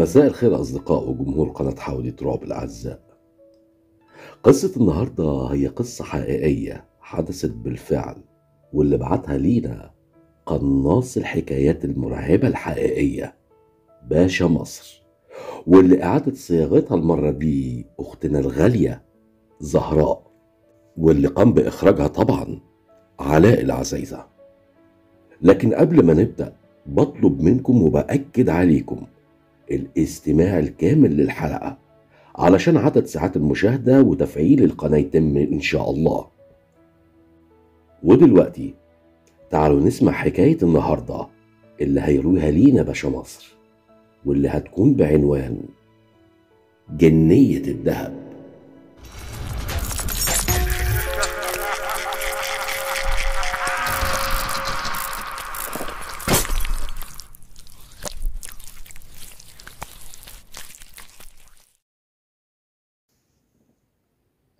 مساء الخير أصدقاء وجمهور قناة حواديت رعب الأعزاء. قصة النهاردة هي قصة حقيقية حدثت بالفعل، واللي بعتها لينا قناص الحكايات المرعبة الحقيقية باشا مصر، واللي إعادة صياغتها المرة دي أختنا الغالية زهراء، واللي قام بإخراجها طبعا علاء العزايزة. لكن قبل ما نبدأ بطلب منكم وبأكد عليكم الاستماع الكامل للحلقة علشان عدد ساعات المشاهدة وتفعيل القناة يتم إن شاء الله. ودلوقتي تعالوا نسمع حكاية النهاردة اللي هيرويها لينا باشا مصر، واللي هتكون بعنوان جنية الذهب.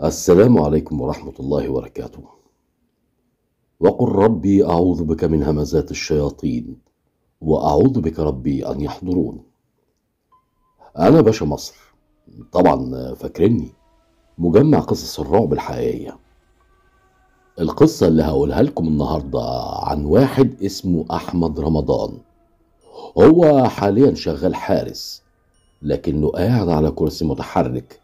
السلام عليكم ورحمة الله وبركاته. وقل ربي أعوذ بك من همزات الشياطين وأعوذ بك ربي أن يحضرون. أنا باشا مصر، طبعا فاكرني مجمع قصص الرعب الحقيقية. القصة اللي هقولها لكم النهاردة عن واحد اسمه أحمد رمضان. هو حاليا شغال حارس، لكنه قاعد على كرسي متحرك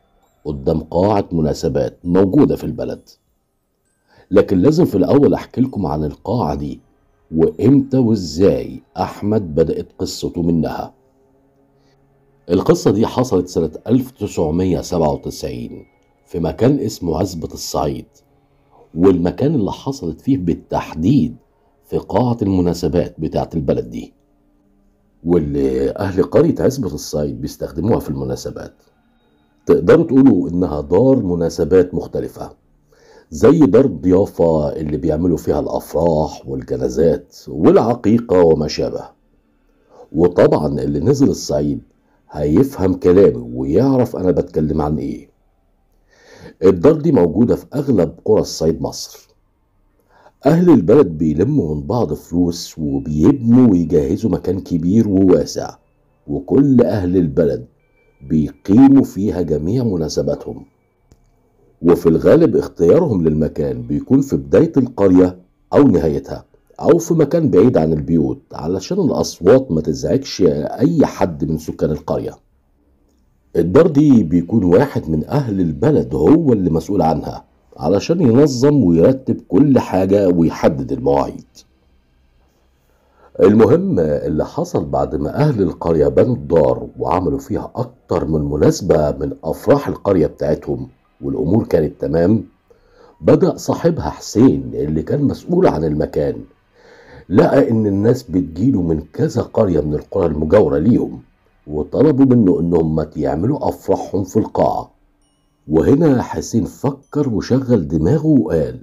قدام قاعة مناسبات موجودة في البلد. لكن لازم في الأول أحكي لكم عن القاعة دي وإمتى وإزاي أحمد بدأت قصته منها. القصة دي حصلت سنة 1997 في مكان اسمه عزبة الصعيد، والمكان اللي حصلت فيه بالتحديد في قاعة المناسبات بتاعة البلد دي، واللي أهل قرية عزبة الصعيد بيستخدموها في المناسبات. تقدروا تقولوا انها دار مناسبات مختلفة، زي دار الضيافة اللي بيعملوا فيها الافراح والجنازات والعقيقة وما شابه. وطبعا اللي نزل الصعيد هيفهم كلامي ويعرف انا بتكلم عن ايه. الدار دي موجودة في اغلب قرى الصعيد مصر. اهل البلد بيلموا من بعض فلوس وبيبنوا ويجهزوا مكان كبير وواسع، وكل اهل البلد بيقيموا فيها جميع مناسباتهم. وفي الغالب اختيارهم للمكان بيكون في بداية القرية أو نهايتها، أو في مكان بعيد عن البيوت علشان الأصوات ما تزعجش أي حد من سكان القرية. الدار دي بيكون واحد من أهل البلد هو اللي مسؤول عنها علشان ينظم ويرتب كل حاجة ويحدد المواعيد. المهم اللي حصل بعد ما أهل القرية بنوا الدار وعملوا فيها أكتر من مناسبة من أفراح القرية بتاعتهم والأمور كانت تمام، بدأ صاحبها حسين اللي كان مسؤول عن المكان لقى إن الناس بتجيله من كذا قرية من القرى المجاورة ليهم، وطلبوا منه إنهم ما يعملوا أفراحهم في القاعة. وهنا حسين فكر وشغل دماغه وقال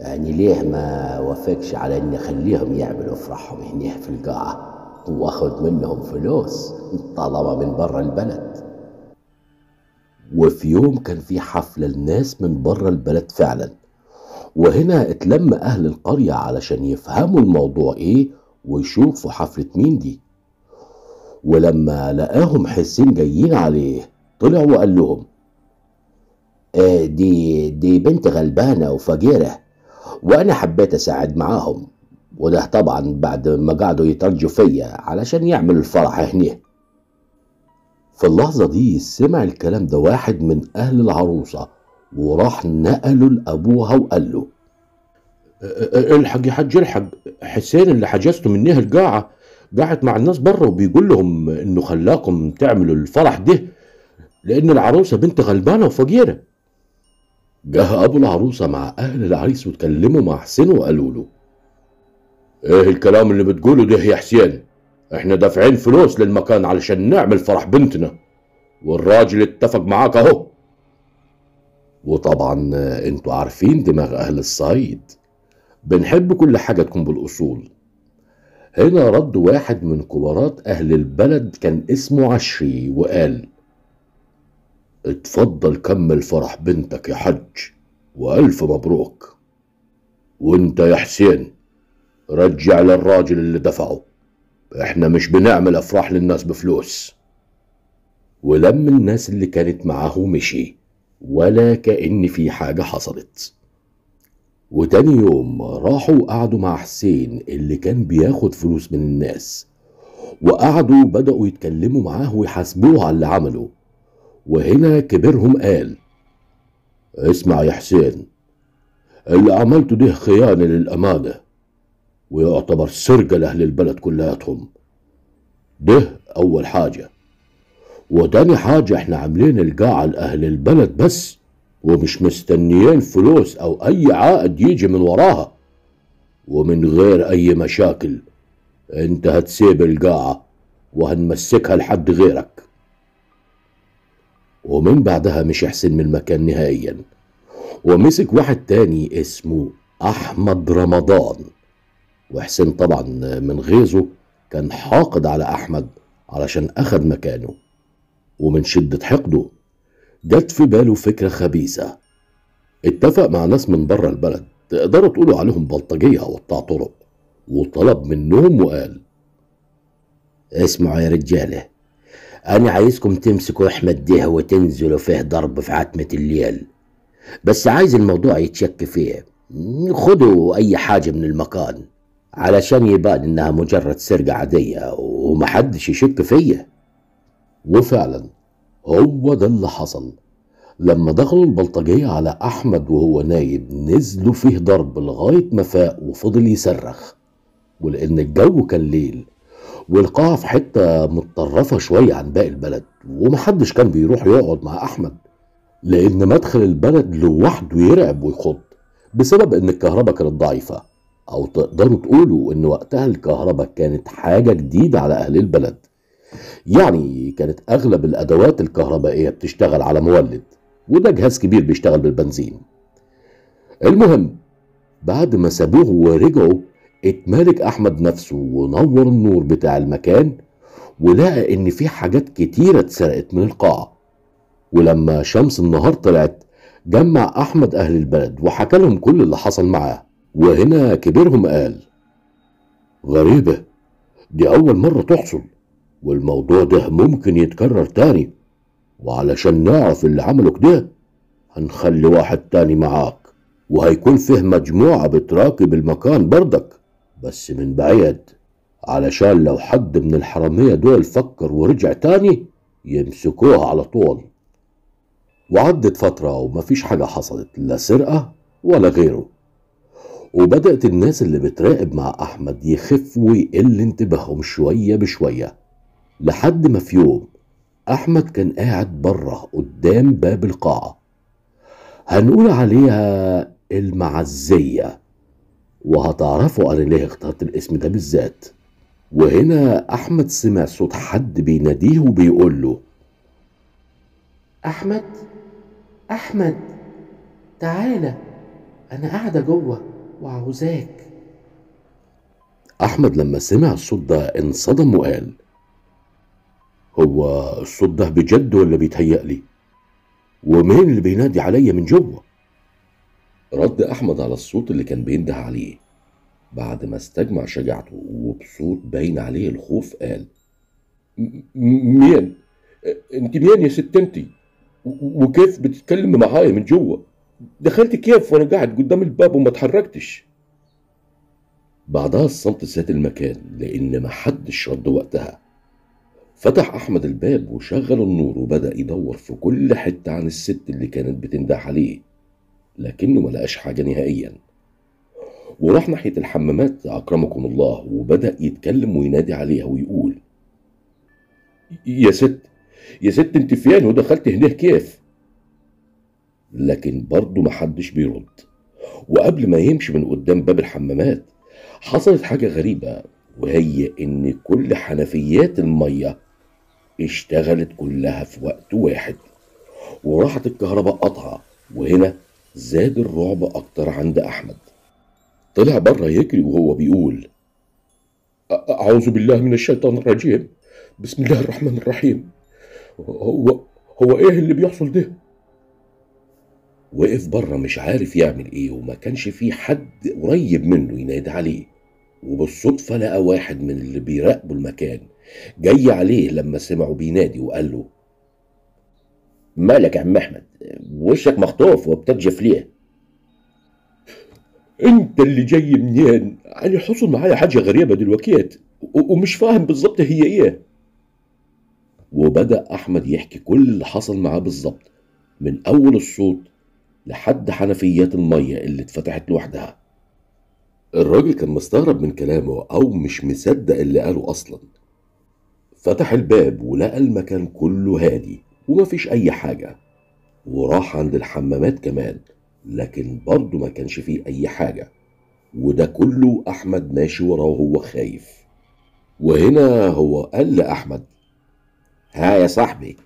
يعني ليه ما وافقش على اني اخليهم يعملوا افراحهم هنا في القاعة واخد منهم فلوس طالما من بره البلد. وفي يوم كان في حفلة لناس من بره البلد فعلا، وهنا اتلم اهل القرية علشان يفهموا الموضوع ايه ويشوفوا حفلة مين دي. ولما لقاهم حسين جايين عليه طلع وقال لهم دي بنت غلبانة وفقيرة وانا حبيت اساعد معاهم، وده طبعا بعد ما قعدوا يترجوا فيا علشان يعملوا الفرح هنا. في اللحظة دي سمع الكلام ده واحد من اهل العروسة، وراح نقله لابوها وقال له الحق يا حاج الحق، حسين اللي حجزته منها القاعة قاعد مع الناس بره وبيقول لهم انه خلاكم تعملوا الفرح ده لان العروسة بنت غلبانة وفقيرة. جه ابو العروسه مع اهل العريس واتكلموا مع حسين وقالوا له ايه الكلام اللي بتقوله ده يا حسين؟ احنا دافعين فلوس للمكان علشان نعمل فرح بنتنا، والراجل اتفق معاك اهو. وطبعا انتوا عارفين دماغ اهل الصعيد، بنحب كل حاجه تكون بالاصول. هنا رد واحد من كبارات اهل البلد كان اسمه عشري وقال اتفضل كمل فرح بنتك يا حج والف مبروك، وانت يا حسين رجع للراجل اللي دفعه احنا مش بنعمل افراح للناس بفلوس. ولم الناس اللي كانت معاه مشي ولا كأن في حاجة حصلت. وتاني يوم راحوا قعدوا مع حسين اللي كان بياخد فلوس من الناس، وقعدوا بدأوا يتكلموا معاه ويحاسبوه على اللي عمله. وهنا كبيرهم قال: اسمع يا حسين، اللي عملته ده خيانة للأمانة ويعتبر سرقة لأهل البلد كلياتهم. ده أول حاجة، وتاني حاجة احنا عاملين القاعة لأهل البلد بس ومش مستنيين فلوس أو أي عائد يجي من وراها، ومن غير أي مشاكل انت هتسيب القاعة وهنمسكها لحد غيرك. ومن بعدها مش حسين من المكان نهائيا، ومسك واحد تاني اسمه أحمد رمضان. وحسين طبعا من غيظه كان حاقد على أحمد علشان أخد مكانه، ومن شدة حقده جت في باله فكرة خبيثة. اتفق مع ناس من بره البلد، تقدروا تقولوا عليهم بلطجية أو قطاع طرق، وطلب منهم وقال: اسمعوا يا رجالة، أنا عايزكم تمسكوا أحمد ده وتنزلوا فيه ضرب في عتمة الليل، بس عايز الموضوع يتشك فيه، خدوا أي حاجة من المكان علشان يبان إنها مجرد سرقة عادية ومحدش يشك فيا. وفعلا هو ده اللي حصل. لما دخلوا البلطجية على أحمد وهو نايب نزلوا فيه ضرب لغاية ما فاق وفضل يصرخ، ولأن الجو كان ليل والقاعة في حتة متطرفة شوية عن باقي البلد، ومحدش كان بيروح يقعد مع أحمد لأن مدخل البلد لوحده يرعب ويخض بسبب إن الكهرباء كانت ضعيفة، أو تقدروا تقولوا إن وقتها الكهرباء كانت حاجة جديدة على أهل البلد، يعني كانت أغلب الأدوات الكهربائية بتشتغل على مولد، وده جهاز كبير بيشتغل بالبنزين. المهم بعد ما سابوه ورجعوا اتمالك أحمد نفسه ونور النور بتاع المكان ولقى إن في حاجات كتيرة اتسرقت من القاعة. ولما شمس النهار طلعت جمع أحمد أهل البلد وحكى لهم كل اللي حصل معاه. وهنا كبيرهم قال: غريبة، دي أول مرة تحصل، والموضوع ده ممكن يتكرر تاني، وعلشان نعرف اللي عمله كده هنخلي واحد تاني معاك، وهيكون فيه مجموعة بتراقب المكان بردك بس من بعيد، علشان لو حد من الحرامية دول فكر ورجع تاني يمسكوها على طول. وعدت فترة ومفيش حاجة حصلت، لا سرقة ولا غيره، وبدأت الناس اللي بتراقب مع أحمد يخف ويقل انتباههم شوية بشوية، لحد ما في يوم أحمد كان قاعد بره قدام باب القاعة، هنقول عليها المعزية، وهتعرفوا أنا ليه اخترت الاسم ده بالذات. وهنا أحمد سمع صوت حد بيناديه وبيقول له: أحمد أحمد تعالى، أنا قاعدة جوه وعاوزاك. أحمد لما سمع الصوت ده انصدم وقال: هو الصوت ده بجد ولا بيتهيألي؟ ومين اللي بينادي عليا من جوه؟ رد أحمد على الصوت اللي كان بينده عليه بعد ما استجمع شجاعته وبصوت باين عليه الخوف قال: مين؟ انت مين يا ست انتي؟ وكيف بتتكلم معايا من جوه؟ دخلت كيف وانا قاعد قدام الباب وما اتحركتش؟ بعدها الصمت ساد المكان لأن محدش رد وقتها. فتح أحمد الباب وشغل النور وبدأ يدور في كل حتة عن الست اللي كانت بتنده عليه، لكنه ما لقاش حاجة نهائيا، وراح ناحية الحمامات أكرمكم الله وبدأ يتكلم وينادي عليها ويقول: يا ست يا ست انت فين ودخلت هنا كيف؟ لكن برضه محدش بيرد. وقبل ما يمشي من قدام باب الحمامات حصلت حاجة غريبة، وهي إن كل حنفيات المية اشتغلت كلها في وقت واحد، وراحت الكهرباء قطعة. وهنا زاد الرعب أكتر عند أحمد، طلع بره يجري وهو بيقول: أعوذ بالله من الشيطان الرجيم، بسم الله الرحمن الرحيم، هو إيه اللي بيحصل ده؟ وقف بره مش عارف يعمل إيه، وما كانش فيه حد قريب منه ينادي عليه، وبالصدفة لقى واحد من اللي بيراقبوا المكان جاي عليه لما سمعوا بينادي، وقال له: مالك يا عم احمد؟ وشك مخطوف وبتكشف ليه؟ انت اللي جاي منين؟ يعني حصل معايا حاجة غريبة دلوقتي ومش فاهم بالظبط هي ايه. وبدأ أحمد يحكي كل اللي حصل معاه بالظبط، من أول الصوت لحد حنفيات المية اللي اتفتحت لوحدها. الراجل كان مستغرب من كلامه أو مش مصدق اللي قاله أصلا. فتح الباب ولقى المكان كله هادي ومفيش أي حاجة، وراح عند الحمامات كمان لكن برضه ما كانش فيه أي حاجة، وده كله أحمد ماشي وراه وهو خايف. وهنا هو قال لأحمد: ها يا صاحبي،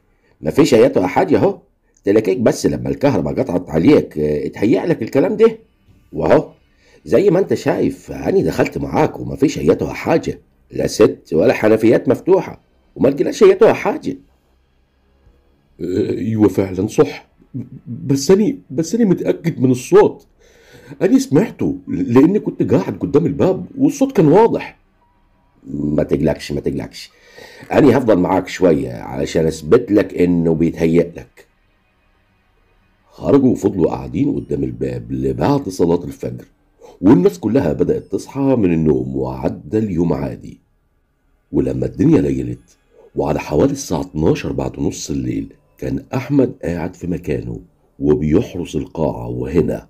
مفيش اياته احد اهو، تلاقيك بس لما الكهرباء قطعت عليك اتهيأ لك الكلام ده، واهو زي ما انت شايف انا دخلت معاك ومفيش اياته حاجه، لا ست ولا حنفيات مفتوحه وما لقيناش اياته حاجه. ايوه فعلا صح، بس انا متاكد من الصوت، انا سمعته لاني كنت قاعد قدام الباب والصوت كان واضح. ما تقلقش، أنا هفضل معاك شوية علشان أثبت لك إنه بيتهيأ لك. خرجوا وفضلوا قاعدين قدام الباب لبعد صلاة الفجر، والناس كلها بدأت تصحى من النوم وعدى اليوم عادي. ولما الدنيا ليلت وعلى حوالي الساعة 12 بعد نص الليل، كان أحمد قاعد في مكانه وبيحرس القاعة، وهنا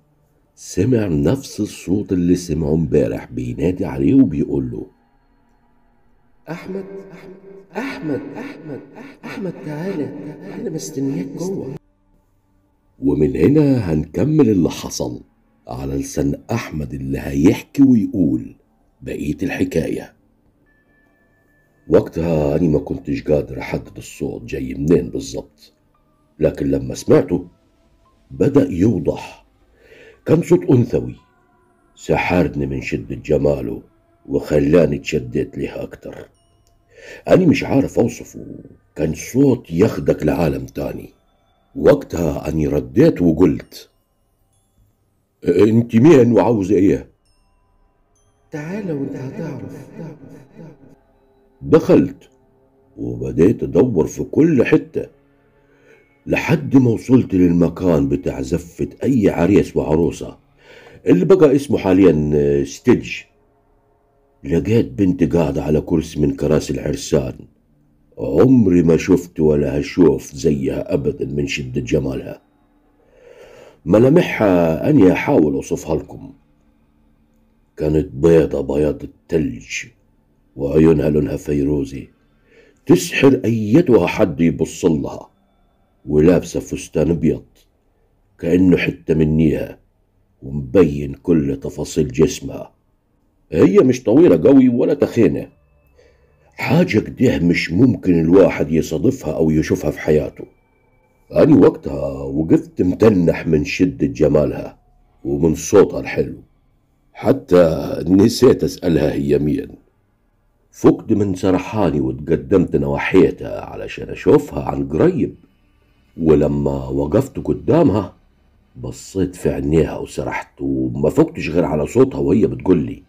سمع نفس الصوت اللي سمعه امبارح بينادي عليه وبيقول له: أحمد تعالى، أنا مستنياك جوه. ومن هنا هنكمل اللي حصل على لسان أحمد اللي هيحكي ويقول بقية الحكاية. وقتها أنا ما كنتش قادر أحدد الصوت جاي منين بالظبط، لكن لما سمعته بدأ يوضح. كان صوت أنثوي سحرني من شدة جماله وخلاني اتشدت لها أكتر، أنا مش عارف أوصفه، كان صوت ياخدك لعالم تاني. وقتها أنا رديت وقلت: أنت مين وعاوز إيه؟ تعال وأنت هتعرف. دخلت وبدأت أدور في كل حتة لحد ما وصلت للمكان بتاع زفة أي عريس وعروسة اللي بقى اسمه حاليا ستيدج. لقيت بنتي قاعدة على كرسي من كراسي العرسان، عمري ما شفت ولا هشوف زيها أبدا من شدة جمالها. ملامحها أني أحاول أوصفها لكم، كانت بيضة بياض التلج وعيونها لونها فيروزي تسحر أيتها حد يبصلها، ولابسة فستان أبيض كأنه حتة منيها ومبين كل تفاصيل جسمها. هي مش طويلة قوي ولا تخينة، حاجة كده مش ممكن الواحد يصادفها أو يشوفها في حياته. أنا وقتها وقفت متنح من شدة جمالها ومن صوتها الحلو، حتى نسيت أسألها هي مين. فقد من سرحاني وتقدمت نواحيتها علشان أشوفها عن قريب، ولما وقفت قدامها بصيت في عينيها وسرحت وما فقتش غير على صوتها وهي بتقول لي: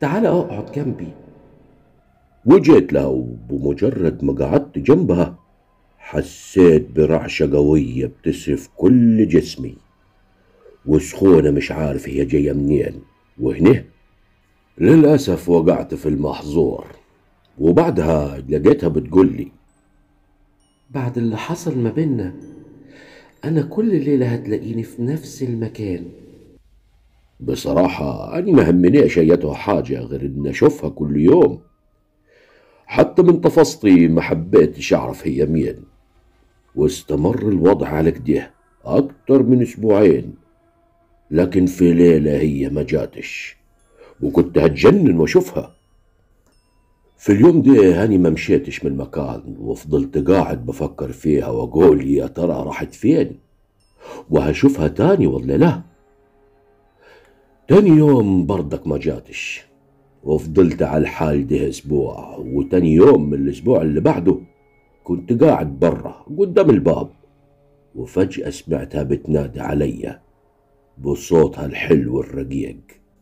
تعالى اقعد جنبي. وجيت لها، وبمجرد ما قعدت جنبها حسيت برعشة قوية بتسرف كل جسمي وسخونة مش عارف هي جاية منين، وهنا للأسف وقعت في المحظور. وبعدها لقيتها بتقولي: بعد اللي حصل ما بينا أنا كل ليلة هتلاقيني في نفس المكان. بصراحة أنا ما همنيش أيتها حاجة غير إن أشوفها كل يوم، حتى من تفاصيلي ما حبيتش أعرف هي مين. واستمر الوضع على كده أكتر من أسبوعين، لكن في ليلة هي ما جاتش وكنت هتجنن وأشوفها. في اليوم ده أنا ما مشيتش من مكان، وفضلت قاعد بفكر فيها وأقول يا ترى راحت فين وهشوفها تاني ولا لا. تاني يوم برضك ما جاتش، وفضلت على الحال ده اسبوع. وتاني يوم من الاسبوع اللي بعده كنت قاعد برا قدام الباب، وفجأة سمعتها بتنادي عليا بصوتها الحلو الرقيق.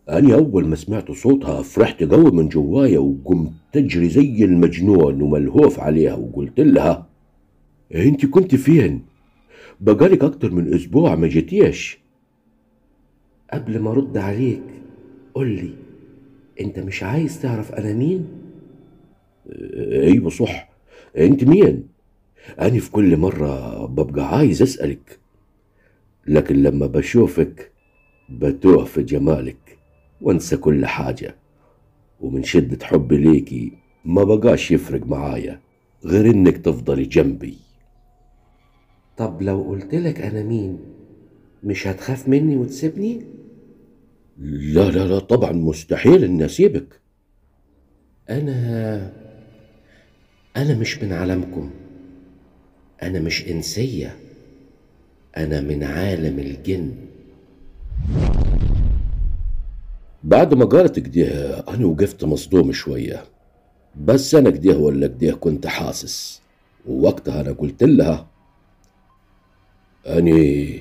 أنا أول ما سمعت صوتها فرحت قوي من جوايا وقمت تجري زي المجنون وملهوف عليها، وقلت لها أنت كنت فين؟ بقالك أكتر من أسبوع ما جيتيش. قبل ما أرد عليك قولي أنت مش عايز تعرف أنا مين؟ أيوة صح، أنت مين؟ أنا في كل مرة ببقى عايز أسألك، لكن لما بشوفك بتوه في جمالك وانسى كل حاجة، ومن شدة حبي ليكي ما بقاش يفرق معايا غير انك تفضلي جنبي. طب لو قلتلك انا مين مش هتخاف مني وتسيبني؟ لا لا لا طبعا مستحيل اني اسيبك. انا مش من عالمكم، انا مش انسية، انا من عالم الجن. بعد ما قالت كده أنا وقفت مصدوم شوية، بس أنا كده ولا كده كنت حاسس، ووقتها أنا قلت لها أنا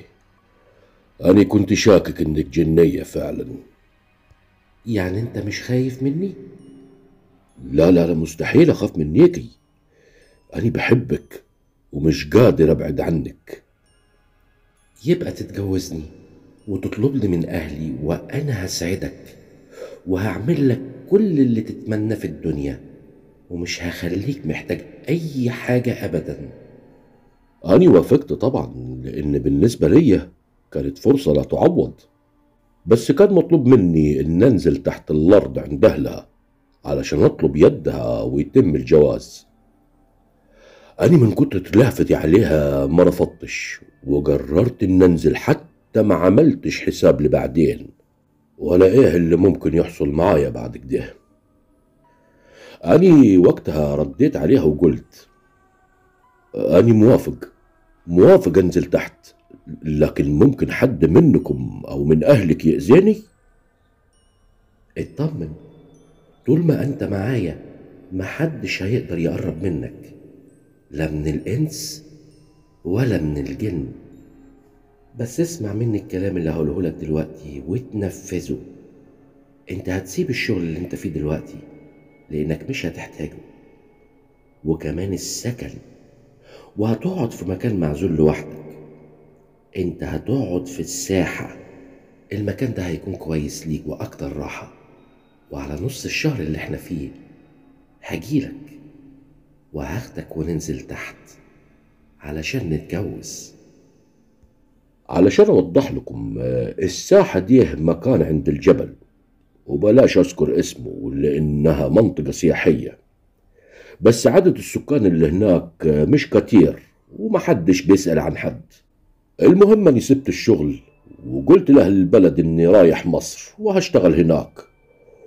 كنت شاكك إنك جنية فعلا. يعني أنت مش خايف مني؟ لا لا لا مستحيل أخاف منيكي، أنا بحبك ومش قادر أبعد عنك. يبقى تتجوزني وتطلبني من أهلي وأنا هسعدك وهعمل لك كل اللي تتمنى في الدنيا، ومش هخليك محتاج أي حاجة أبدا. أنا وافقت طبعا، لأن بالنسبة لي كانت فرصة لا تعوض، بس كان مطلوب مني أن أنزل تحت الأرض عند أهلها علشان أطلب يدها ويتم الجواز. أنا من كتر لهفتي عليها ما رفضتش، وقررت أن أنزل حتى ما عملتش حساب لبعدين ولا ايه اللي ممكن يحصل معايا بعد كده. أنا وقتها رديت عليها وقلت أنا موافق أنزل تحت، لكن ممكن حد منكم أو من أهلك يأذيني؟ اطمن، طول ما أنت معايا محدش هيقدر يقرب منك، لا من الإنس ولا من الجن. بس اسمع مني الكلام اللي هقولهولك دلوقتي وتنفذه. انت هتسيب الشغل اللي انت فيه دلوقتي لانك مش هتحتاجه، وكمان السكن، وهتقعد في مكان معزول لوحدك. انت هتقعد في الساحة، المكان ده هيكون كويس ليك واكتر راحة، وعلى نص الشهر اللي احنا فيه هجيلك وهاخدك وننزل تحت علشان نتجوز. علشان اوضح لكم، الساحة دي مكان عند الجبل، وبلاش اذكر اسمه لانها منطقة سياحية، بس عدد السكان اللي هناك مش كتير ومحدش بيسأل عن حد. المهم اني سبت الشغل وقلت لاهل البلد اني رايح مصر وهشتغل هناك،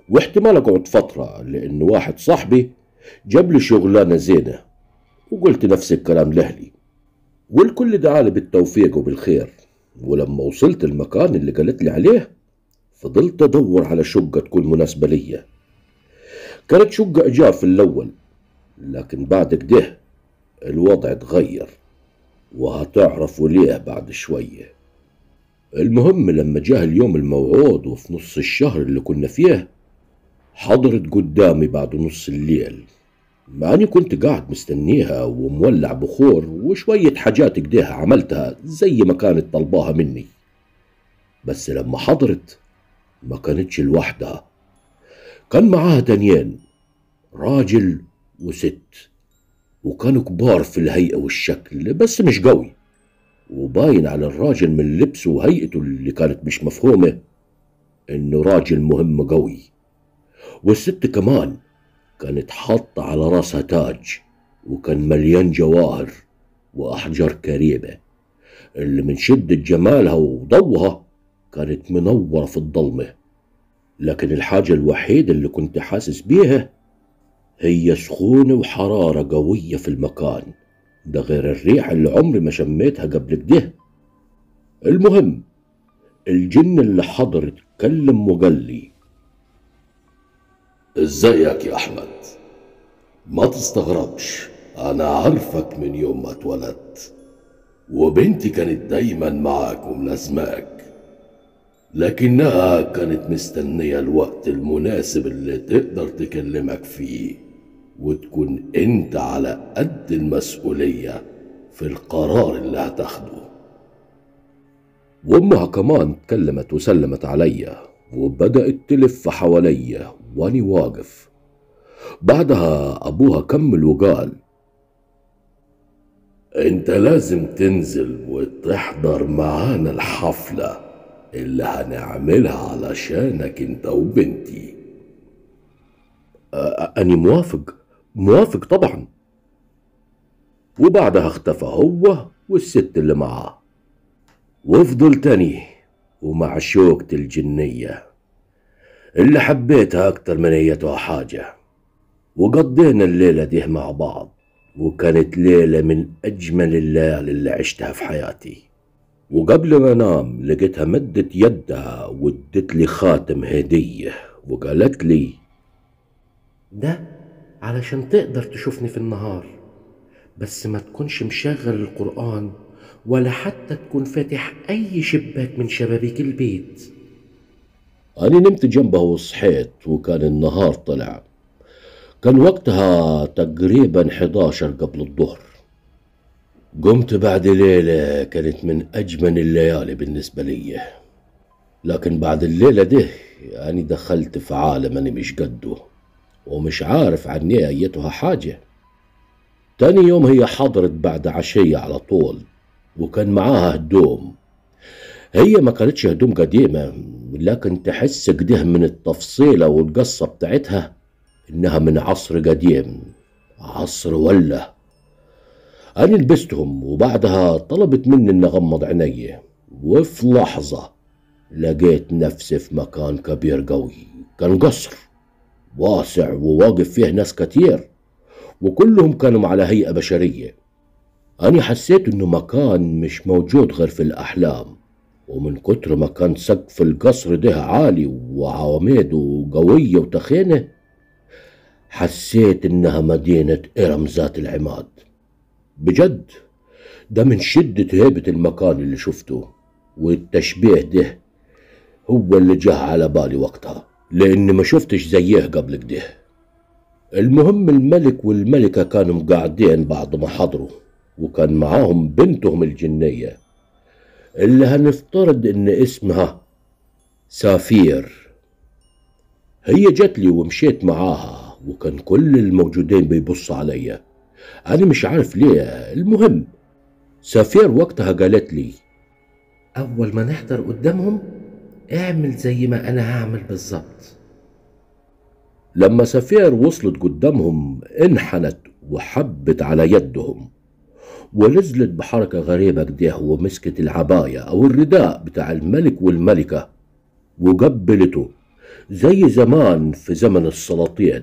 واحتمال اقعد فترة لان واحد صاحبي جاب لي شغلانة زينة، وقلت نفس الكلام لاهلي، والكل دعالي بالتوفيق وبالخير. ولما وصلت المكان اللي قالت لي عليه فضلت أدور على شقة تكون مناسبة ليا. كانت شقة إيجار في الأول، لكن بعد كده الوضع اتغير وهتعرفوا ليه بعد شوية. المهم لما جاء اليوم الموعود وفي نص الشهر اللي كنا فيه حضرت قدامي بعد نص الليل، ما أنا كنت قاعد مستنيها ومولع بخور وشوية حاجات كديها عملتها زي ما كانت طلباها مني. بس لما حضرت ما كانتش لوحدها، كان معاها تانيين، راجل وست، وكانوا كبار في الهيئة والشكل بس مش قوي، وباين على الراجل من لبسه وهيئته اللي كانت مش مفهومة إنه راجل مهم قوي. والست كمان كانت حاطة على راسها تاج، وكان مليان جواهر وأحجار كريمة اللي من شدة جمالها وضوها كانت منورة في الظلمة. لكن الحاجة الوحيدة اللي كنت حاسس بيها هي سخونة وحرارة قوية في المكان ده، غير الريحة اللي عمري ما شميتها قبل كده. المهم الجن اللي حضر اتكلم وقال لي ازيك يا احمد، ما تستغربش، انا عارفك من يوم ما اتولدت، وبنتي كانت دايما معاك وملازماك، لكنها كانت مستنية الوقت المناسب اللي تقدر تكلمك فيه وتكون انت على قد المسؤولية في القرار اللي هتاخده. وامها كمان اتكلمت وسلمت عليا وبدأت تلف حواليا واني واقف. بعدها ابوها كمل وقال: انت لازم تنزل وتحضر معانا الحفلة اللي هنعملها علشانك انت وبنتي. أنا موافق طبعا. وبعدها اختفى هو والست اللي معاه، وفضل تاني ومع شوكتي الجنية اللي حبيتها أكتر من ايتها حاجة. وقضينا الليلة دي مع بعض، وكانت ليلة من أجمل الليالي اللي عشتها في حياتي. وقبل ما انام لقيتها مدت يدها وادت لي خاتم هدية وقالت لي: ده علشان تقدر تشوفني في النهار، بس ما تكونش مشغل القرآن ولا حتى تكون فاتح أي شباك من شبابيك البيت. أنا نمت جنبها وصحيت وكان النهار طلع. كان وقتها تقريبا 11 قبل الظهر. قمت بعد ليلة كانت من أجمل الليالي بالنسبة لي، لكن بعد الليلة ده أنا دخلت في عالم أنا مش قده ومش عارف عني أيتها حاجة. تاني يوم هي حضرت بعد عشية على طول، وكان معاها هدوم. هي ما كانتش هدوم قديمة، لكن تحس كده من التفصيلة والقصة بتاعتها إنها من عصر قديم، عصر ولا. أنا لبستهم وبعدها طلبت مني إن أغمض عيني، وفي لحظة لقيت نفسي في مكان كبير قوي. كان قصر واسع وواقف فيه ناس كتير وكلهم كانوا على هيئة بشرية. أنا حسيت إنه مكان مش موجود غير في الأحلام، ومن كتر ما كان سقف القصر ده عالي وعواميده قوية وتخينة حسيت إنها مدينة إرم ذات العماد. بجد ده من شدة هيبة المكان اللي شفته، والتشبيه ده هو اللي جه على بالي وقتها لأني ما شفتش زيه قبل كده. المهم الملك والملكة كانوا قاعدين بعد ما حضروا، وكان معاهم بنتهم الجنية اللي هنفترض إن اسمها سفير. هي جت لي ومشيت معاها، وكان كل الموجودين بيبصوا عليا، أنا مش عارف ليه. المهم سفير وقتها قالت لي: أول ما نحضر قدامهم اعمل زي ما أنا هعمل بالظبط. لما سفير وصلت قدامهم انحنت وحبت على يدهم ونزلت بحركة غريبة كده ومسكت العباية أو الرداء بتاع الملك والملكة وقبلته زي زمان في زمن السلاطين.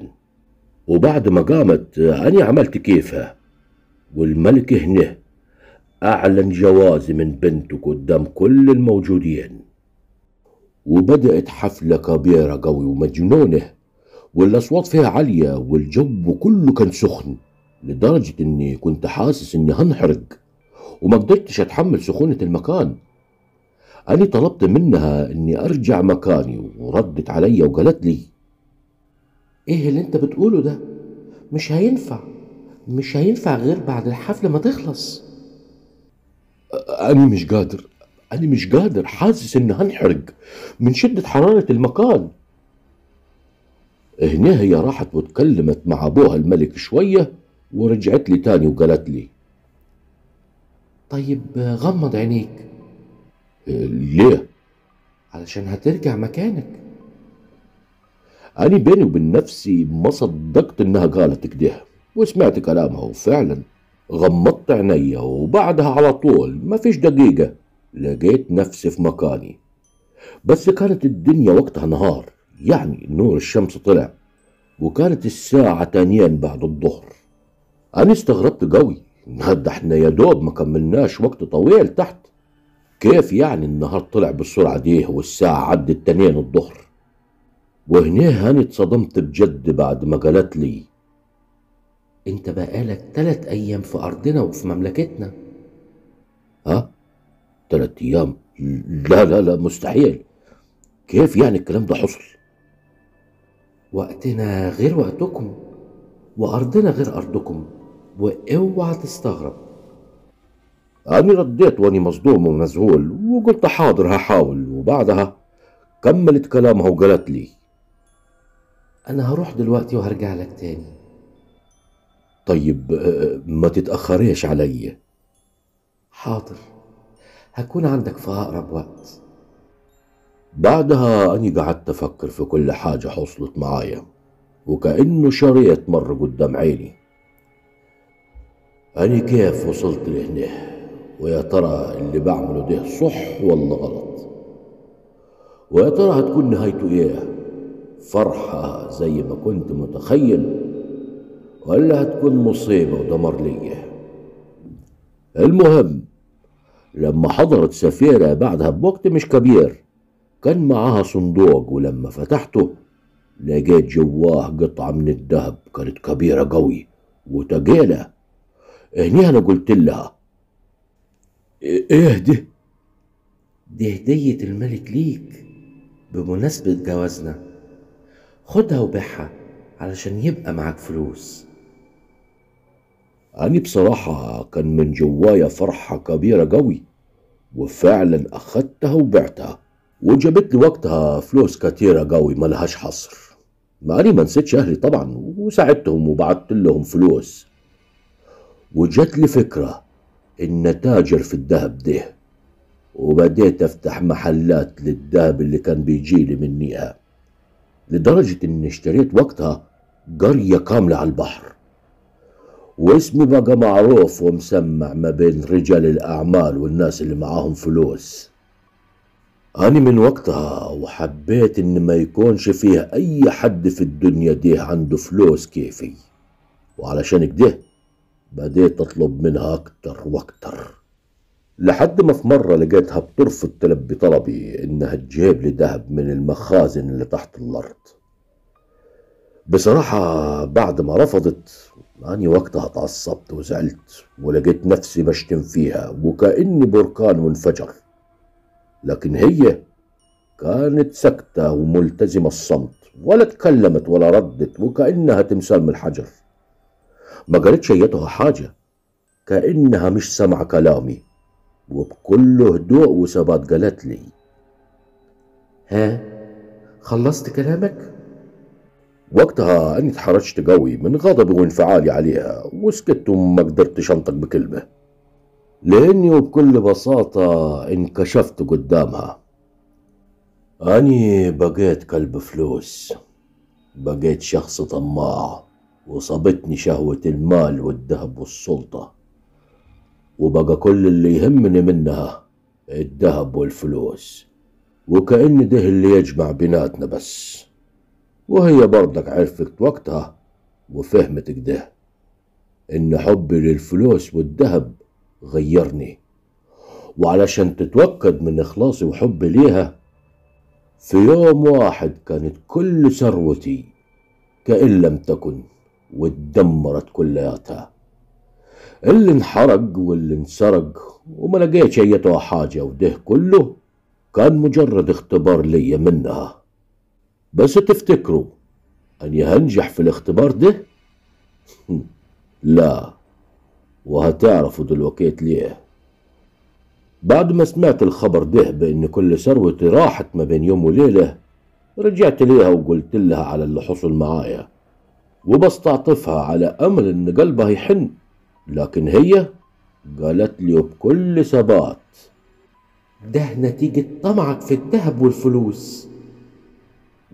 وبعد ما قامت أنا عملت كيفها، والملك هنا أعلن جوازي من بنته قدام كل الموجودين. وبدأت حفلة كبيرة قوي ومجنونة، والأصوات فيها عالية، والجو كله كان سخن لدرجة إني كنت حاسس إني هنحرق وما قدرتش أتحمل سخونة المكان. أنا طلبت منها إني أرجع مكاني، وردت علي وقالت لي: إيه اللي أنت بتقوله ده؟ مش هينفع غير بعد الحفلة ما تخلص. أنا مش قادر، حاسس إني هنحرق من شدة حرارة المكان. هنا هي راحت واتكلمت مع أبوها الملك شوية ورجعت لي تاني وقالت لي: طيب غمض عينيك. ليه؟ علشان هترجع مكانك. أنا بيني وبين نفسي ما صدقت إنها قالت كده، وسمعت كلامها وفعلا غمضت عينيا. وبعدها على طول ما فيش دقيقة لقيت نفسي في مكاني، بس كانت الدنيا وقتها نهار، يعني نور الشمس طلع، وكانت الساعة 2 بعد الظهر. أنا استغربت قوي، ده احنا يا دوب ما كملناش وقت طويل تحت، كيف يعني النهار طلع بالسرعة دي والساعة عدت 2 الظهر؟ وهنا أنا اتصدمت بجد بعد ما قالت لي: أنت بقالك 3 أيام في أرضنا وفي مملكتنا. ها؟ 3 أيام؟ لا، مستحيل، كيف يعني الكلام ده حصل؟ وقتنا غير وقتكم وأرضنا غير أرضكم، واوعى تستغرب. أنا رديت وأني مصدوم ومذهول وقلت حاضر هحاول، وبعدها كملت كلامها وقالت لي أنا هروح دلوقتي وهرجع لك تاني. طيب ما تتأخريش علي. حاضر، هكون عندك في أقرب وقت. بعدها أني قعدت أفكر في كل حاجة حصلت معايا وكأنه شريط مر قدام عيني. أني كيف وصلت لهنا، ويا ترى اللي بعمله ده صح ولا غلط؟ ويا ترى هتكون نهايته إيه؟ فرحة زي ما كنت متخيل، ولا هتكون مصيبة ودمر ليا؟ المهم لما حضرت سفيرة بعدها بوقت مش كبير كان معاها صندوق، ولما فتحته لقيت جواه قطعة من الذهب كانت كبيرة قوي وتقيلة. هني أنا قلت لها إيه ده؟ دي هدية الملك ليك بمناسبة جوازنا، خدها وبيعها علشان يبقى معاك فلوس. أنا بصراحة كان من جوايا فرحة كبيرة قوي، وفعلا أخدتها وبعتها وجابت لي وقتها فلوس كتيرة قوي ملهاش حصر. ما أنا ما نسيتش أهلي طبعا، وساعدتهم وبعت لهم فلوس، وجات لي فكرة إن تاجر في الذهب ده، وبديت أفتح محلات للذهب اللي كان بيجيلي منيها، لدرجة إني اشتريت وقتها قرية كاملة على البحر، واسمي بقى معروف ومسمع ما بين رجال الأعمال والناس اللي معاهم فلوس. أنا من وقتها وحبيت إن ما يكونش فيها أي حد في الدنيا دي عنده فلوس كيفي، وعلشان كده بديت أطلب منها أكتر وأكتر، لحد ما في مرة لقيتها بترفض طلبي إنها تجيب لي دهب من المخازن اللي تحت الأرض. بصراحة بعد ما رفضت أنا وقتها اتعصبت وزعلت، ولقيت نفسي بشتم فيها وكأني بركان منفجر، لكن هي كانت ساكتة وملتزمة الصمت، ولا اتكلمت ولا ردت، وكأنها تمثال من الحجر. ما قالتش شيتها حاجة، كأنها مش سمع كلامي، وبكل هدوء وثبات قالت لي ها خلصت كلامك؟ وقتها أني اتحرجت قوي من غضبي وانفعالي عليها، وسكت وما قدرتش أنطق بكلمة، لأني وبكل بساطة انكشفت قدامها. أني بقيت كلب فلوس، بقيت شخص طماع، وصابتني شهوة المال والذهب والسلطة، وبقى كل اللي يهمني منها الذهب والفلوس، وكأن ده اللي يجمع بيناتنا بس. وهي برضك عرفت وقتها وفهمت كده إن حبي للفلوس والذهب غيرني، وعلشان تتوكد من إخلاصي وحبي ليها، في يوم واحد كانت كل ثروتي كإن لم تكن، واتدمرت كلياتها، اللي انحرق واللي انسرق، وما لقيتش أيتها حاجة. وده كله كان مجرد اختبار ليا منها. بس تفتكروا أني هنجح في الاختبار ده؟ لا، وهتعرفوا دلوقتي ليه. بعد ما سمعت الخبر ده بأن كل ثروتي راحت ما بين يوم وليلة، رجعت ليها وقلت لها على اللي حصل معايا، وبستعطفها على أمل أن قلبها يحن، لكن هي قالت لي بكل ثبات ده نتيجة طمعك في الذهب والفلوس.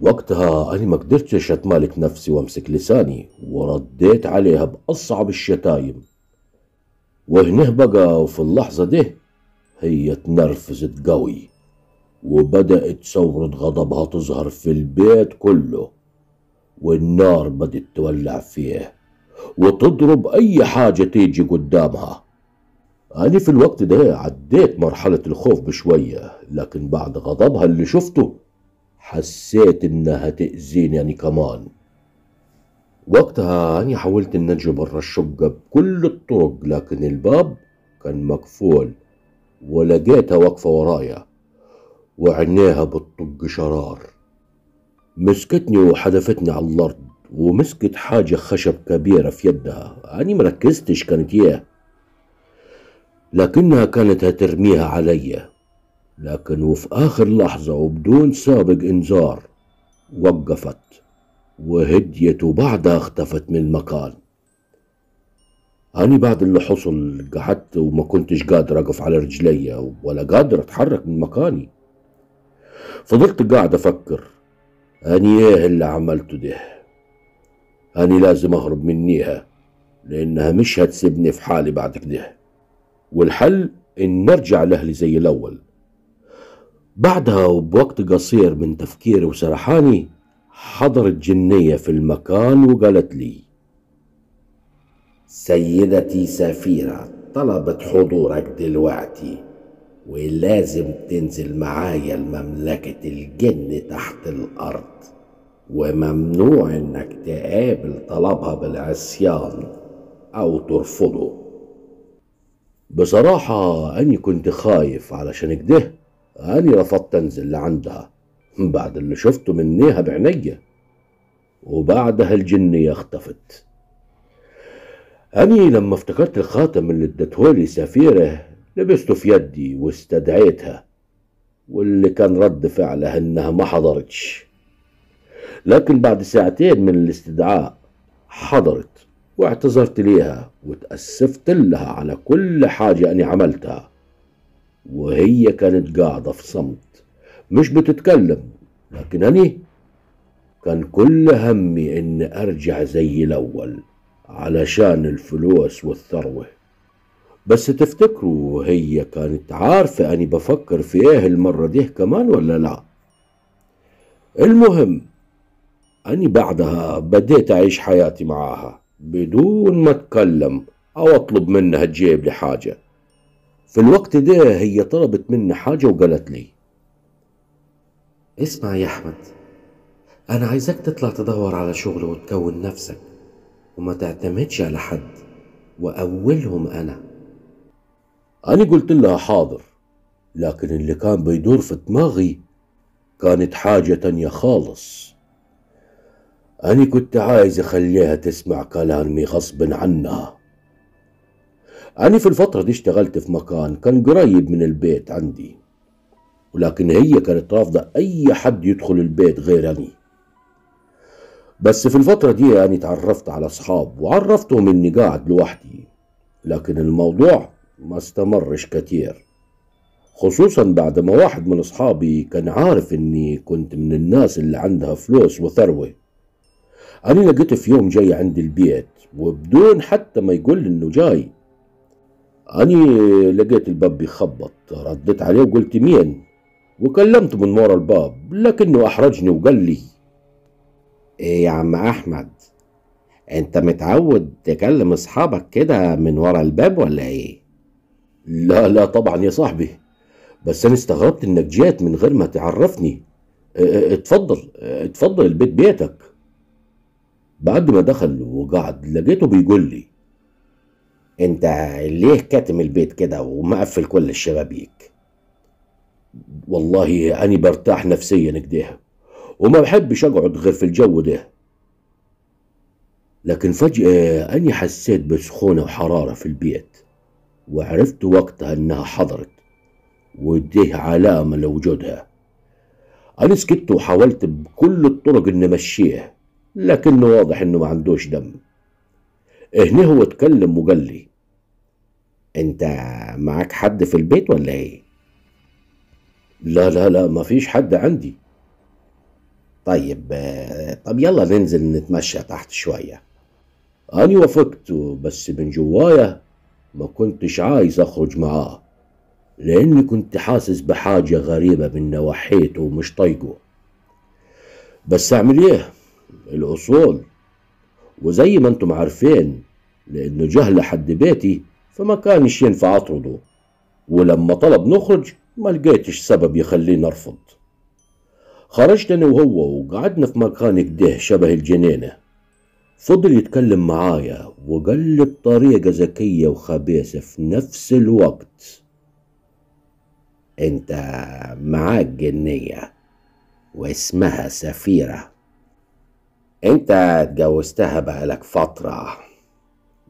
وقتها أنا ما قدرتش أتمالك نفسي وأمسك لساني، ورديت عليها بأصعب الشتايم، وهنه بقى وفي اللحظة دي هي اتنرفزت قوي، وبدأت ثورة غضبها تظهر في البيت كله، والنار بدت تولع فيه وتضرب أي حاجة تيجي قدامها. أنا في الوقت ده عديت مرحلة الخوف بشوية، لكن بعد غضبها اللي شفته حسيت إنها تأذيني يعني كمان. وقتها أنا حاولت إن أجي برا الشقة بكل الطرق، لكن الباب كان مقفول، ولقيتها واقفة ورايا، وعينيها بتطج شرار. مسكتني وحدفتني على الارض، ومسكت حاجة خشب كبيرة في يدها، أنا مركزتش كانت إيه، لكنها كانت هترميها عليا. لكن وفي آخر لحظة وبدون سابق إنذار وقفت وهديت، وبعدها اختفت من المكان. أنا بعد اللي حصل قعدت وما كنتش قادر أقف على رجلي ولا قادر أتحرك من مكاني. فضلت قاعد أفكر، أنا إيه اللي عملته ده؟ أنا لازم أهرب منيها لأنها مش هتسيبني في حالي بعد كده، والحل إن أرجع لأهلي زي الأول. بعدها وبوقت قصير من تفكيري وسرحاني حضرت جنية في المكان وقالت لي: سيدتي سفيرة طلبت حضورك دلوقتي، ولازم تنزل معايا لمملكة الجن تحت الأرض، وممنوع انك تقابل طلبها بالعصيان او ترفضه. بصراحة اني كنت خايف، علشان كده اني رفضت انزل لعندها بعد اللي شفته منيها بعينيا. وبعدها الجنية اختفت. اني لما افتكرت الخاتم اللي ادتهولي سفيرة لبسته في يدي واستدعيتها، واللي كان رد فعلها انها ما حضرتش. لكن بعد ساعتين من الاستدعاء حضرت، واعتذرت ليها وتأسفت لها على كل حاجة أنا عملتها، وهي كانت قاعدة في صمت مش بتتكلم. لكن أنا كان كل همي إن أرجع زي الأول علشان الفلوس والثروة. بس تفتكروا هي كانت عارفة أنا بفكر في إيه المرة دي كمان ولا لا؟ المهم أني بعدها بديت أعيش حياتي معاها بدون ما أتكلم أو أطلب منها تجيب لي حاجة. في الوقت ده هي طلبت مني حاجة وقالت لي: اسمع يا أحمد، أنا عايزك تطلع تدور على شغل وتكون نفسك، وما تعتمدش على حد، وأولهم أنا. أنا قلت لها حاضر، لكن اللي كان بيدور في دماغي كانت حاجة تانية خالص. أنا كنت عايز أخليها تسمع كلامي غصب عنها. أنا في الفترة دي اشتغلت في مكان كان قريب من البيت عندي، ولكن هي كانت رافضة أي حد يدخل البيت غير أني. بس في الفترة دي أنا اتعرفت على أصحاب وعرفتهم إني قاعد لوحدي، لكن الموضوع ما استمرش كتير، خصوصا بعد ما واحد من أصحابي كان عارف إني كنت من الناس اللي عندها فلوس وثروة. أنا لقيته في يوم جاي عند البيت، وبدون حتى ما يقول إنه جاي. أنا لقيت الباب بيخبط، رديت عليه وقلت مين، وكلمت من ورا الباب، لكنه أحرجني وقال لي: إيه يا عم أحمد، أنت متعود تكلم أصحابك كده من ورا الباب ولا إيه؟ لا طبعا يا صاحبي، بس أنا استغربت إنك جيت من غير ما تعرفني. اتفضل البيت بيتك. بعد ما دخل وقعد لقيته بيقول لي: انت ليه كاتم البيت كده ومقفل كل الشبابيك؟ والله أنا برتاح نفسيا كده، وما بحبش أقعد غير في الجو ده. لكن فجأة أنا حسيت بسخونة وحرارة في البيت، وعرفت وقتها إنها حضرت، وده علامة لوجودها. أنا سكت وحاولت بكل الطرق إني أمشيه، لكنه واضح انه ما عندوش دم. هنا هو اتكلم وقال لي: انت معاك حد في البيت ولا ايه؟ لا مفيش حد عندي. طيب يلا ننزل نتمشى تحت شوية. انا وافقت، بس من جوايا ما كنتش عايز اخرج معاه، لاني كنت حاسس بحاجة غريبة من نواحيته ومش طايقه. بس اعمل ايه؟ الأصول، وزي ما انتم عارفين لأنه جهل حد بيتي فما كانش ينفع أطرده، ولما طلب نخرج ما لقيتش سبب يخليني أرفض. خرجت أنا وهو وقعدنا في مكان كده شبه الجنينة. فضل يتكلم معايا وقال لي بطريقة ذكية وخبيثة في نفس الوقت: انت معاك جنية واسمها سفيرة، انت اتجوزتها بقالك فترة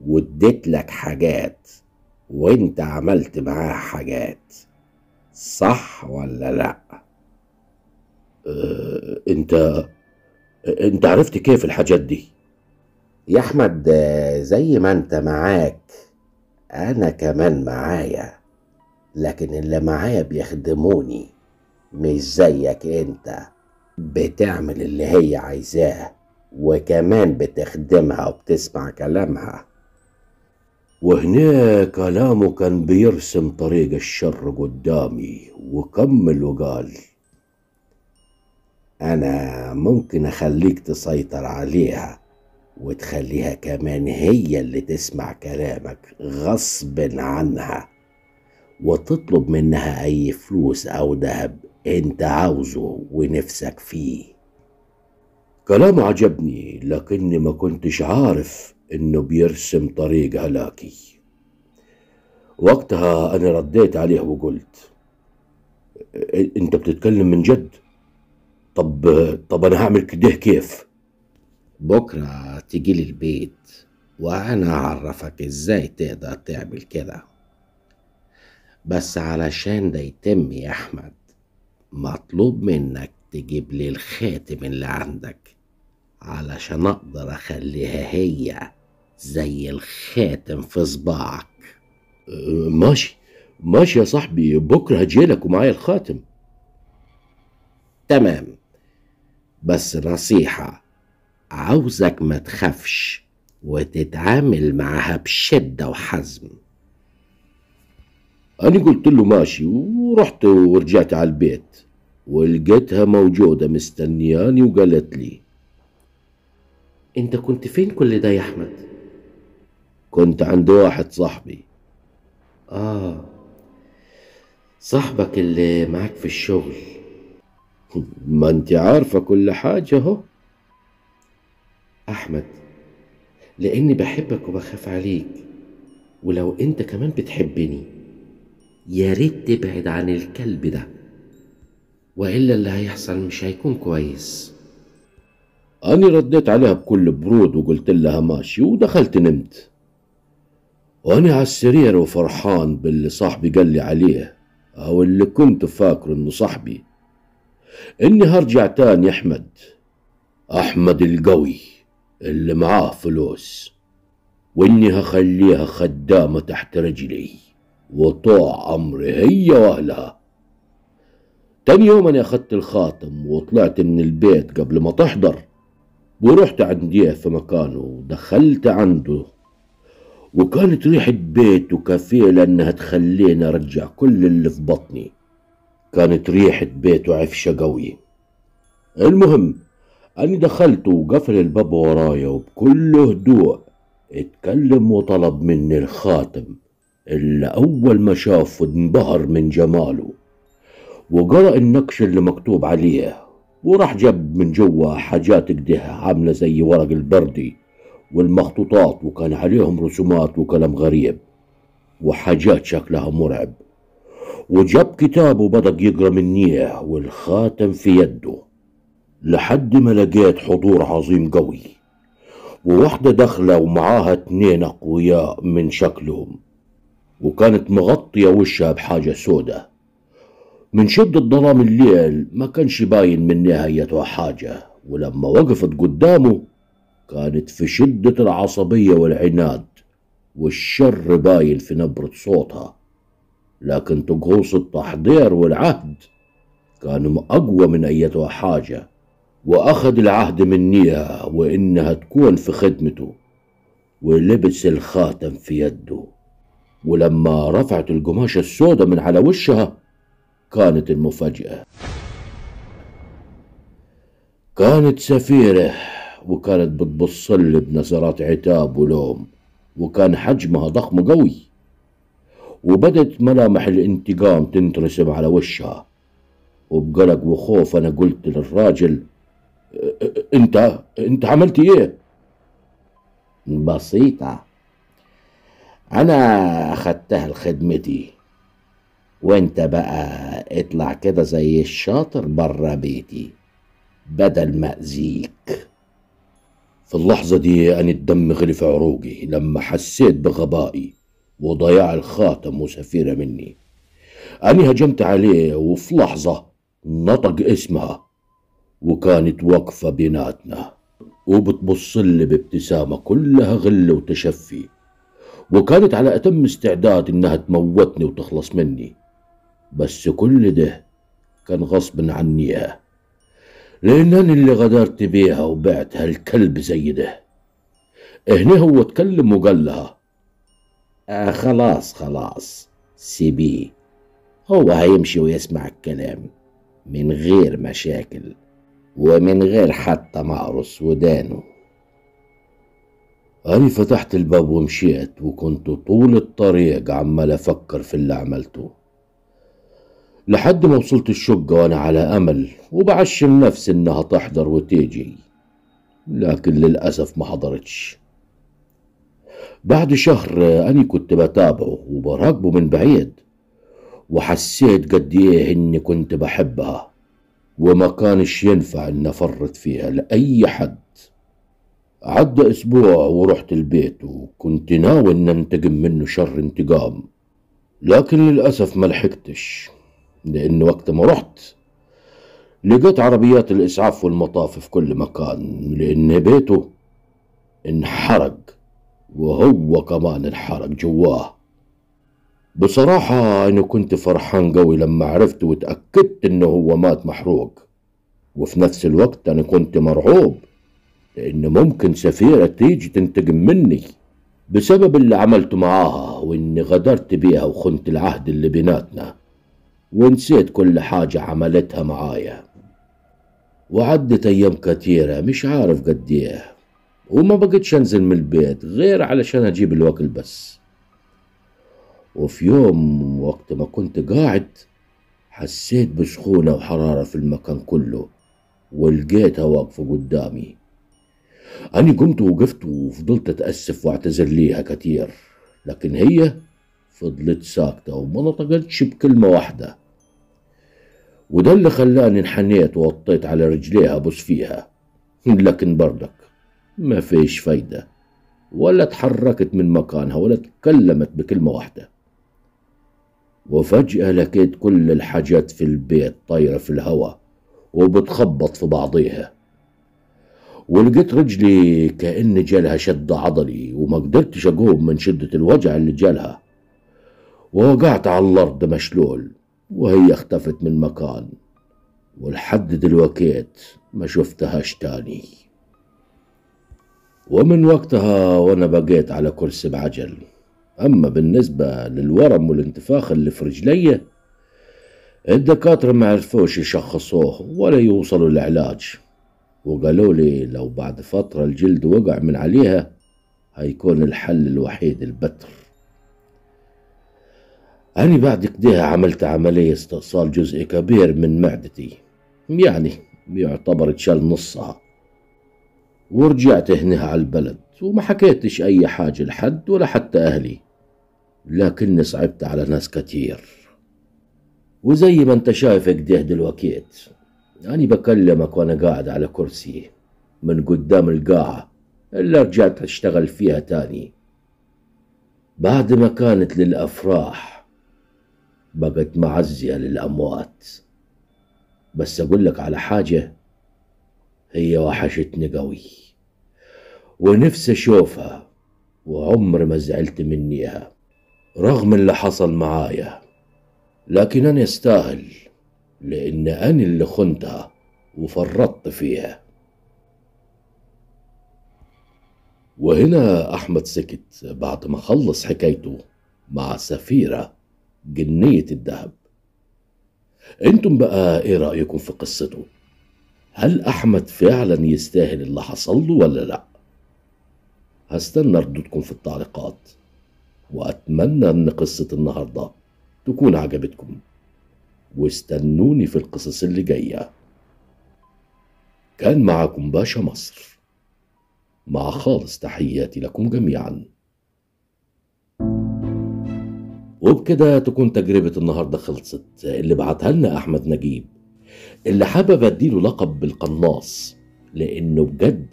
واديت لك حاجات وانت عملت معاها حاجات، صح ولا لأ؟ انت عرفت كيف الحاجات دي يا احمد؟ زي ما انت معاك انا كمان معايا، لكن اللي معايا بيخدموني مش زيك انت بتعمل اللي هي عايزاه وكمان بتخدمها وبتسمع كلامها. وهنا كلامه كان بيرسم طريق الشر قدامي، وكمل وقال انا ممكن اخليك تسيطر عليها وتخليها كمان هي اللي تسمع كلامك غصب عنها وتطلب منها اي فلوس او ذهب انت عاوزه ونفسك فيه. كلام عجبني، لكني ما كنتش عارف انه بيرسم طريق هلاكي. وقتها انا رديت عليه وقلت انت بتتكلم من جد؟ طب انا هعمل كده كيف؟ بكرة تجيلي البيت وانا هعرفك ازاي تقدر تعمل كده، بس علشان ده يتم يا احمد مطلوب منك تجيب لي الخاتم اللي عندك علشان اقدر اخليها هي زي الخاتم في صباعك. ماشي ماشي يا صاحبي، بكرة هجيلك ومعايا الخاتم. تمام، بس نصيحة، عاوزك ما تخافش وتتعامل معها بشدة وحزم. أنا قلت له ماشي، ورحت ورجعت على البيت ولقيتها موجودة مستنياني وقالت لي أنت كنت فين كل ده يا أحمد؟ كنت عند واحد صاحبي. آه، صاحبك اللي معاك في الشغل؟ ما انت عارفة كل حاجة اهو. أحمد، لأني بحبك وبخاف عليك، ولو أنت كمان بتحبني يا ريت تبعد عن الكلب ده، وإلا اللي هيحصل مش هيكون كويس. أنا رديت عليها بكل برود وقلت لها ماشي، ودخلت نمت وأنا على السرير وفرحان باللي صاحبي قال لي عليه، أو اللي كنت فاكره إنه صاحبي. اني هرجع تاني احمد القوي اللي معاه فلوس، واني هخليها خدامة تحت رجلي وطوع امري هي واهلها. تاني يوم انا اخدت الخاتم وطلعت من البيت قبل ما تحضر، ورحت عنديه في مكانه ودخلت عنده، وكانت ريحة بيته كفيلة انها تخليني ارجع كل اللي في بطني. كانت ريحة بيته عفشة قوي. المهم أني دخلت وقفل الباب ورايا، وبكل هدوء اتكلم وطلب مني الخاتم اللي أول ما شافه انبهر من جماله، وقرأ النقش اللي مكتوب عليه، وراح جاب من جوا حاجات كده عاملة زي ورق البردي والمخطوطات، وكان عليهم رسومات وكلام غريب وحاجات شكلها مرعب، وجاب كتاب وبدأ يقرأ منيه والخاتم في يده، لحد ما لقيت حضور عظيم قوي وواحدة داخلة ومعاها 2 أقوياء من شكلهم، وكانت مغطية وشها بحاجة سودة. من شدة ظلام الليل ما كانش باين منها أيتها حاجة، ولما وقفت قدامه كانت في شدة العصبية والعناد، والشر باين في نبرة صوتها، لكن طقوس التحضير والعهد كانوا أقوى من أيتها حاجة. وأخذ العهد منيها وإنها تكون في خدمته، ولبس الخاتم في يده، ولما رفعت القماشة السوداء من على وشها كانت المفاجأة. كانت سفيرة، وكانت بتبصلي بنظرات عتاب ولوم، وكان حجمها ضخم قوي، وبدت ملامح الانتقام تنترسم على وشها. وبقلق وخوف انا قلت للراجل انت عملت ايه؟ بسيطة، انا اخدتها لخدمتي وانت بقى اطلع كده زي الشاطر بره بيتي بدل ما اذيك. في اللحظة دي أنا الدم غلي في عروجي لما حسيت بغبائي وضياع الخاتم وسفيرة مني. أنا هجمت عليه وفي لحظة نطق اسمها وكانت واقفة بيناتنا وبتبصلي بابتسامة كلها غل وتشفي، وكانت على أتم استعداد إنها تموتني وتخلص مني، بس كل ده كان غصب عنيها لأن أنا اللي غدرت بيها وبعتها الكلب زي ده. هنا هو اتكلم وقال لها خلاص سيبيه، هو هيمشي ويسمع الكلام من غير مشاكل ومن غير حتى ما أقرص ودانه. أنا فتحت الباب ومشيت، وكنت طول الطريق عمال أفكر في اللي عملته لحد ما وصلت الشقة وأنا على أمل وبعشم نفسي إنها تحضر وتيجي، لكن للأسف ما حضرتش. بعد شهر أنا كنت بتابعه وبراقبه من بعيد وحسيت قد إيه إني كنت بحبها وما كانش ينفع إني أفرط فيها لأي حد. عدى أسبوع ورحت البيت وكنت ناوي إن أنتقم منه شر انتقام، لكن للأسف ما لحقتش لأن وقت ما رحت لقيت عربيات الإسعاف والمطاف في كل مكان لأن بيته انحرق وهو كمان انحرق جواه. بصراحة أنا كنت فرحان قوي لما عرفت وتأكدت إنه هو مات محروق، وفي نفس الوقت أنا كنت مرعوب لأن ممكن سفيرة تيجي تنتقم مني بسبب اللي عملته معاها وإني غدرت بيها وخنت العهد اللي بيناتنا ونسيت كل حاجة عملتها معايا. وعدت أيام كتيرة مش عارف قد إيه، وما بقتش أنزل من البيت غير علشان أجيب الوكل بس. وفي يوم وقت ما كنت قاعد حسيت بسخونة وحرارة في المكان كله ولقيتها واقفة قدامي. أنا قمت ووقفت وفضلت أتأسف وأعتذر ليها كتير، لكن هي فضلت ساكتة وما نطقتش بكلمة واحدة، وده اللي خلاني انحنيت ووطيت على رجليها بص فيها، لكن بردك ما فيش فايدة، ولا اتحركت من مكانها ولا اتكلمت بكلمة واحدة. وفجأة لقيت كل الحاجات في البيت طايرة في الهواء وبتخبط في بعضيها، ولقيت رجلي كأن جالها شد عضلي وما قدرتش أقوم من شدة الوجع اللي جالها، ووقعت على الأرض مشلول وهي اختفت من مكان، ولحد دلوقت ما شفتهاش تاني. ومن وقتها وأنا بقيت على كرسي بعجل. أما بالنسبة للورم والانتفاخ اللي في رجلي الدكاترة ما عرفوش يشخصوه ولا يوصلوا للعلاج، وقالوا لي لو بعد فترة الجلد وقع من عليها هيكون الحل الوحيد البتر. أنا بعد كده عملت عملية استئصال جزء كبير من معدتي، يعني يعتبر اتشال نصها، ورجعت هنا على البلد وما حكيتش أي حاجة لحد ولا حتى أهلي، لكني صعبت على ناس كتير. وزي ما انت شايف كده دلوقت أنا بكلمك وأنا قاعد على كرسي من قدام القاعة اللي رجعت أشتغل فيها تاني. بعد ما كانت للأفراح بقت معزية للأموات، بس أقول لك على حاجة، هي وحشتني قوي ونفسي أشوفها وعمر ما زعلت منيها رغم اللي حصل معايا، لكن أنا أستاهل لأن أنا اللي خنتها وفرطت فيها. وهنا أحمد سكت بعد ما خلص حكايته مع سفيرة جنية الذهب. انتم بقى ايه رأيكم في قصته؟ هل احمد فعلا يستاهل اللي حصل له ولا لا؟ هستنى ردودكم في التعليقات، واتمنى ان قصة النهاردة تكون عجبتكم، واستنوني في القصص اللي جاية. كان معكم باشا مصر، مع خالص تحياتي لكم جميعا. وبكده تكون تجربة النهاردة خلصت، اللي بعتها لنا أحمد نجيب، اللي حابب اديله لقب بالقناص لأنه بجد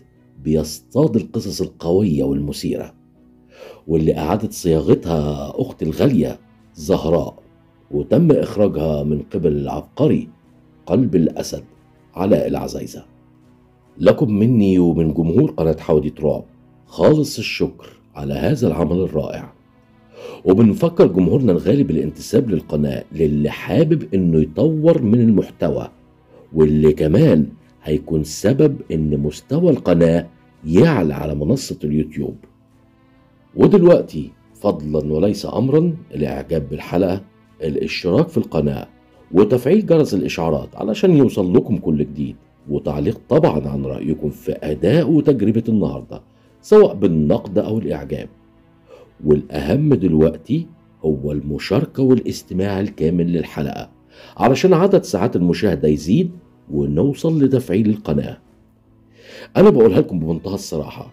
بيصطاد القصص القوية والمثيرة، واللي أعادت صياغتها أختي الغالية زهراء، وتم إخراجها من قبل العبقري قلب الأسد علاء العزايزة. لكم مني ومن جمهور قناة حواديت رعب خالص الشكر على هذا العمل الرائع، وبنفكر جمهورنا الغالي بالانتساب للقناة للي حابب انه يطور من المحتوى، واللي كمان هيكون سبب ان مستوى القناة يعلى على منصة اليوتيوب. ودلوقتي فضلا وليس امرا، الاعجاب بالحلقة، الاشتراك في القناة، وتفعيل جرس الاشعارات علشان يوصل لكم كل جديد، وتعليق طبعا عن رأيكم في اداء وتجربة النهاردة سواء بالنقد او الاعجاب. والأهم دلوقتي هو المشاركة والاستماع الكامل للحلقة علشان عدد ساعات المشاهدة يزيد ونوصل لتفعيل القناة. أنا بقولها لكم بمنتهى الصراحة،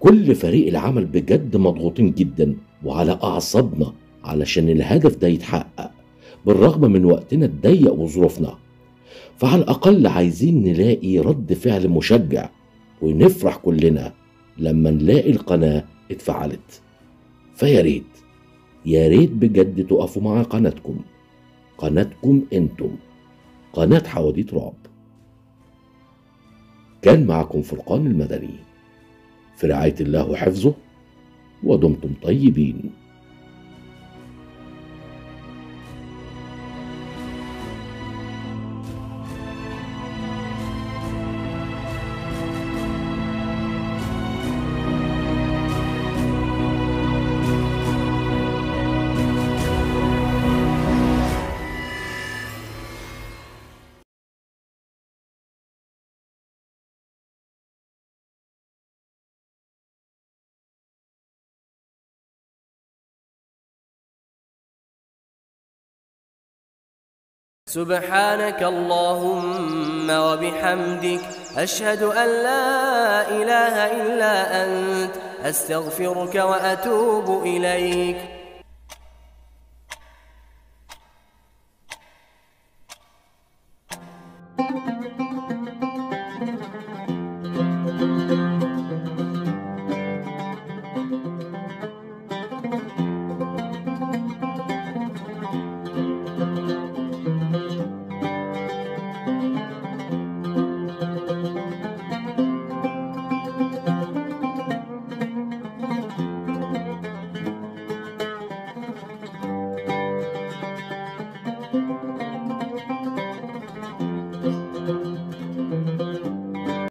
كل فريق العمل بجد مضغوطين جدا وعلى أعصابنا علشان الهدف ده يتحقق، بالرغم من وقتنا الضيق وظروفنا، فعلى الأقل عايزين نلاقي رد فعل مشجع ونفرح كلنا لما نلاقي القناة اتفعلت. فياريت بجد تقفوا مع قناتكم انتم، قناة حواديت رعب. كان معكم فرقان المدني، في رعاية الله وحفظه، ودمتم طيبين. سبحانك اللهم وبحمدك، أشهد أن لا إله إلا أنت، أستغفرك وأتوب إليك.